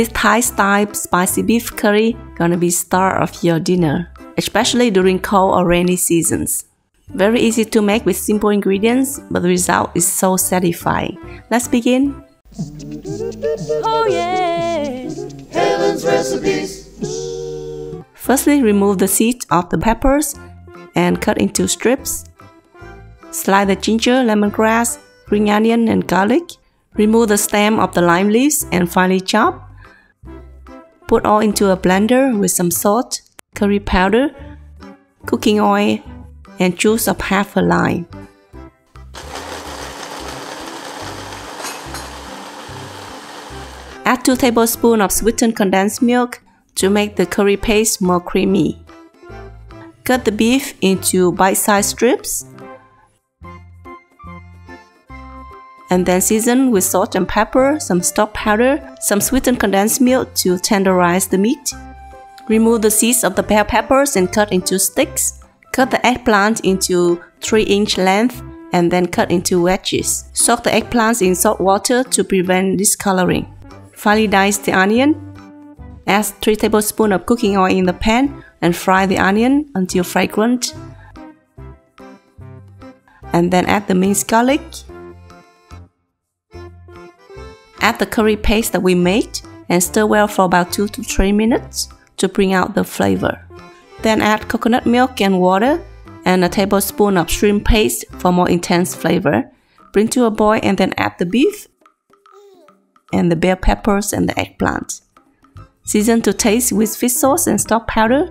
This Thai-style spicy beef curry gonna be star of your dinner, especially during cold or rainy seasons. Very easy to make with simple ingredients, but the result is so satisfying. Let's begin! Oh yeah! Helen's Recipes! Firstly, remove the seeds of the peppers and cut into strips. Slice the ginger, lemongrass, green onion and garlic. Remove the stem of the lime leaves and finely chop. Put all into a blender with some salt, curry powder, cooking oil and juice of half a lime. Add 2 tablespoons of sweetened condensed milk to make the curry paste more creamy. Cut the beef into bite-sized strips and then season with salt and pepper, some stock powder, some sweetened condensed milk to tenderize the meat. Remove the seeds of the bell peppers and cut into sticks. Cut the eggplant into 3-inch length and then cut into wedges. Soak the eggplants in salt water to prevent discoloring. Finely dice the onion. Add 3 tablespoons of cooking oil in the pan and fry the onion until fragrant. And then add the minced garlic. Add the curry paste that we made and stir well for about 2 to 3 minutes to bring out the flavor. Then add coconut milk and water and a tablespoon of shrimp paste for more intense flavor. Bring to a boil and then add the beef and the bell peppers and the eggplant. Season to taste with fish sauce and stock powder.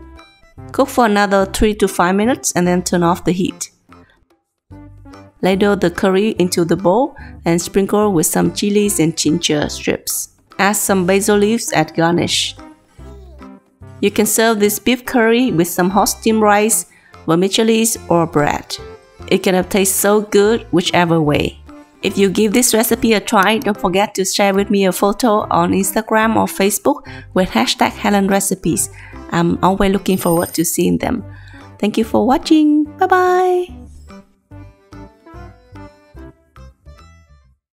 Cook for another 3 to 5 minutes and then turn off the heat. Ladle the curry into the bowl and sprinkle with some chilies and ginger strips. Add some basil leaves as garnish. You can serve this beef curry with some hot steamed rice, vermicelli or bread. It can taste so good whichever way. If you give this recipe a try, don't forget to share with me a photo on Instagram or Facebook with hashtag Helen's Recipes. I'm always looking forward to seeing them. Thank you for watching. Bye bye!